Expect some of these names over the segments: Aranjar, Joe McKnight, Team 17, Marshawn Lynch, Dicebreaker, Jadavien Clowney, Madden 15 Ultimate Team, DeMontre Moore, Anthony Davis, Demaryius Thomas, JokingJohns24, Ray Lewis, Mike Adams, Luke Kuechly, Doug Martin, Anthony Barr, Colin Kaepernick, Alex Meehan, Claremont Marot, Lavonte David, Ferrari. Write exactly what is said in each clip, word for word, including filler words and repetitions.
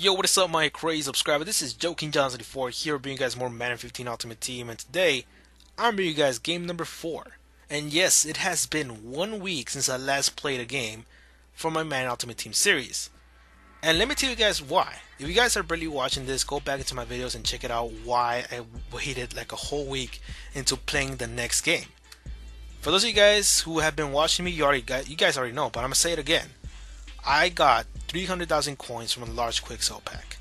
Yo, what is up, my crazy subscriber? This is Joking Johns twenty-four here, bringing you guys more Madden fifteen Ultimate Team, and today I'm bringing you guys game number four. And yes, it has been one week since I last played a game for my Madden Ultimate Team series. And let me tell you guys why. If you guys are barely watching this, go back into my videos and check it out why I waited like a whole week into playing the next game. For those of you guys who have been watching me, you already got, you guys already know, but I'm gonna say it again. I got three hundred thousand coins from a large quick sell pack,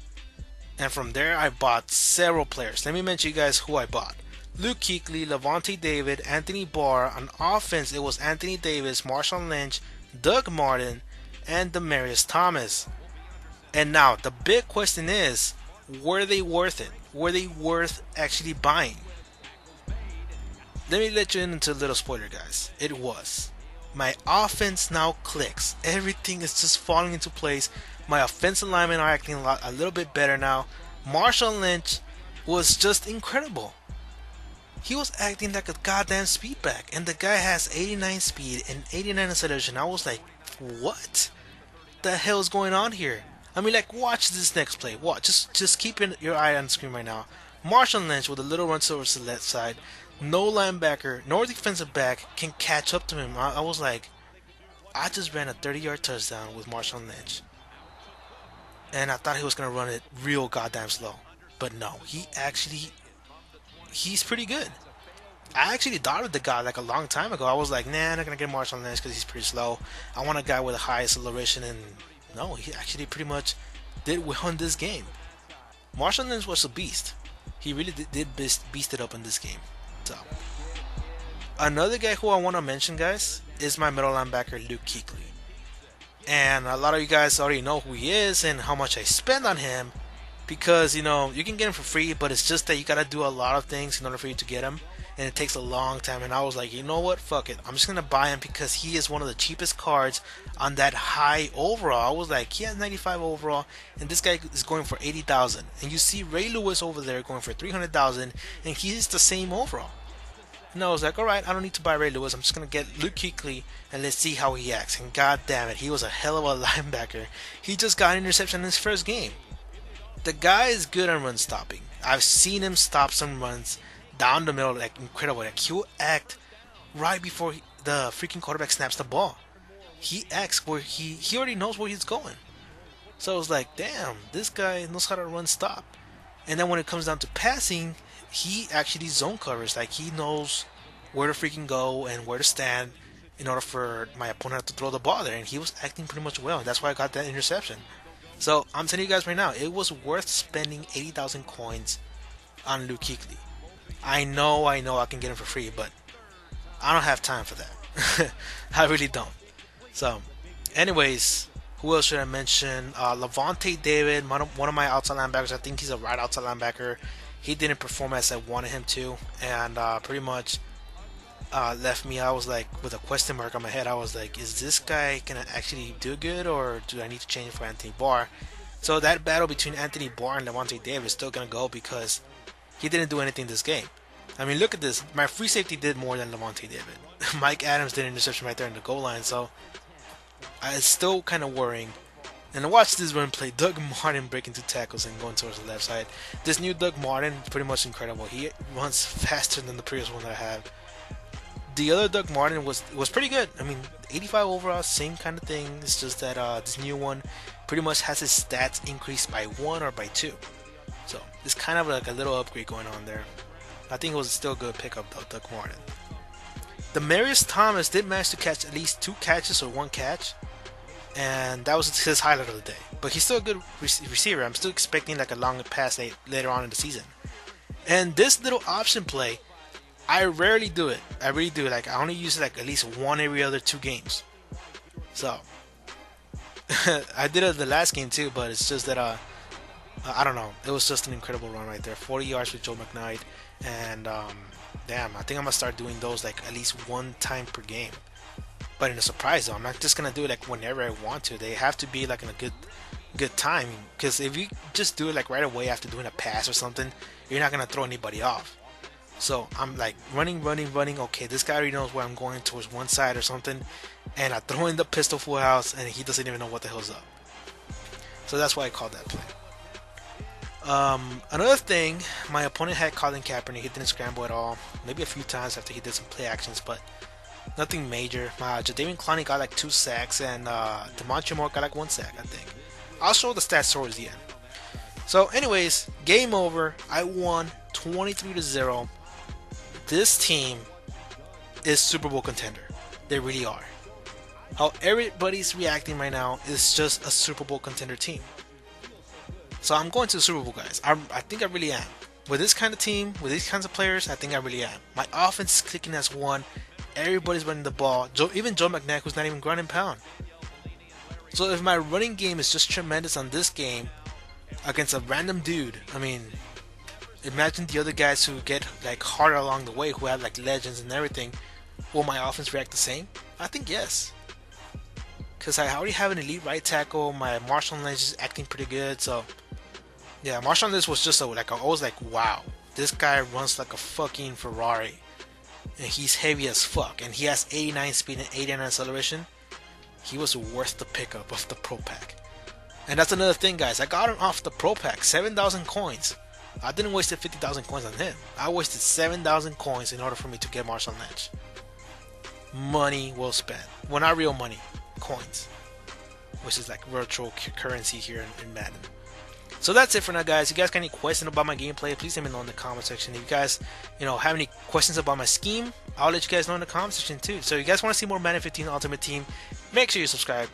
and from there I bought several players. Let me mention you guys who I bought: Luke Kuechly, Lavonte David, Anthony Barr. On offense, it was Anthony Davis, Marshawn Lynch, Doug Martin, and Demaryius Thomas. And now the big question is, were they worth it? Were they worth actually buying? Let me let you in into a little spoiler, guys. It was. My offense now clicks. Everything is just falling into place. My offensive linemen are acting a, lot, a little bit better now. Marshawn Lynch was just incredible. He was acting like a goddamn speed back, and the guy has eighty-nine speed and eighty-nine acceleration. I was like, what the hell is going on here? I mean, like, watch this next play. Watch. Just, just keep your eye on the screen right now. Marshawn Lynch with a little run over to the left side. No linebacker, nor defensive back can catch up to him. I, I was like, I just ran a thirty-yard touchdown with Marshawn Lynch, and I thought he was gonna run it real goddamn slow, but no, he actually, he's pretty good. I actually doubted the guy like a long time ago. I was like, nah, I'm not gonna get Marshawn Lynch because he's pretty slow. I want a guy with a high acceleration, and no, he actually pretty much did win this game. Marshawn Lynch was a beast. He really did, did beast, beast it up in this game. Up. Another guy who I want to mention, guys, is my middle linebacker Luke Kuechly, and a lot of you guys already know who he is and how much I spend on him, because you know you can get him for free, but it's just that you gotta do a lot of things in order for you to get him, and it takes a long time. And I was like, you know what, fuck it, I'm just gonna buy him because he is one of the cheapest cards on that high overall. I was like, he has ninety-five overall, and this guy is going for eighty thousand, and you see Ray Lewis over there going for three hundred thousand, and he's the same overall. And I was like, alright, I don't need to buy Ray Lewis. I'm just going to get Luke Kuechly and let's see how he acts. And god damn it, he was a hell of a linebacker. He just got an interception in his first game. The guy is good on run stopping. I've seen him stop some runs down the middle, like incredible. Like, he'll act right before he, the freaking quarterback snaps the ball. He acts where he, he already knows where he's going. So I was like, damn, this guy knows how to run stop. And then when it comes down to passing, he actually zone covers. Like, he knows where to freaking go and where to stand in order for my opponent to throw the ball there. And he was acting pretty much well. And that's why I got that interception. So I'm telling you guys right now, it was worth spending eighty thousand coins on Luke Kuechly. I know, I know I can get him for free, but I don't have time for that. I really don't. So anyways, who else should I mention? Uh, Lavonte David, one of my outside linebackers. I think he's a right outside linebacker. He didn't perform as I wanted him to, and uh, pretty much uh, left me. I was like, with a question mark on my head. I was like, is this guy gonna actually do good, or do I need to change for Anthony Barr? So that battle between Anthony Barr and Lavonte David is still gonna go, because he didn't do anything this game. I mean, look at this. My free safety did more than Lavonte David. Mike Adams did an interception right there in the goal line, so it's still kind of worrying. And watch this run play. Doug Martin breaking two tackles and going towards the left side. This new Doug Martin is pretty much incredible. He runs faster than the previous one that I have. The other Doug Martin was was pretty good. I mean, eighty-five overall, same kind of thing. It's just that uh, this new one pretty much has his stats increased by one or by two. So it's kind of like a little upgrade going on there. I think it was still a good pickup though, Doug Martin. Demaryius Thomas did manage to catch at least two catches or one catch, and that was his highlight of the day. But he's still a good receiver. I'm still expecting like a long pass later on in the season. And this little option play, I rarely do it. I really do. Like, I only use it like at least one every other two games. So I did it the last game too, but it's just that uh, I don't know. It was just an incredible run right there. forty yards with Joe McKnight, and um, damn, I think I'm gonna start doing those like at least one time per game. But in a surprise though, I'm not just gonna do it like whenever I want to. They have to be like in a good good time, because if you just do it like right away after doing a pass or something, you're not gonna throw anybody off. So I'm like running, running, running. Okay, this guy already knows where I'm going, towards one side or something, and I throw in the pistol full house, and he doesn't even know what the hell's up. So that's why I called that play. Um, another thing, my opponent had Colin Kaepernick. He didn't scramble at all. Maybe a few times after he did some play actions, but nothing major. Uh, Jadavien Clowney got like two sacks, and uh, DeMontre Moore got like one sack, I think. I'll show the stats towards the end. So anyways, game over. I won twenty-three to zero. This team is Super Bowl contender. They really are. How everybody's reacting right now is just a Super Bowl contender team. So I'm going to the Super Bowl, guys. I'm, I think I really am. With this kind of team, with these kinds of players, I think I really am. My offense is clicking as one. Everybody's running the ball. Joe, even Joe McKnight, who's not even ground and pound. So if my running game is just tremendous on this game against a random dude, I mean, imagine the other guys who get like harder along the way, who have like legends and everything. Will my offense react the same? I think yes. Because I already have an elite right tackle. My Marshawn Lynch is acting pretty good. So yeah, Marshawn Lynch was just a, like, I was like, wow, this guy runs like a fucking Ferrari. And he's heavy as fuck. And he has eighty-nine speed and eighty-nine acceleration. He was worth the pickup of the Pro Pack. And that's another thing, guys. I got him off the Pro Pack. seven thousand coins. I didn't waste fifty thousand coins on him. I wasted seven thousand coins in order for me to get Marshawn Lynch. Money well spent. Well, not real money. Coins. Which is like virtual currency here in, in Madden. So that's it for now, guys. If you guys got any questions about my gameplay, please let me know in the comment section. If you guys, you know, have any questions about my scheme, I'll let you guys know in the comment section too. So if you guys want to see more Madden fifteen Ultimate Team, make sure you subscribe.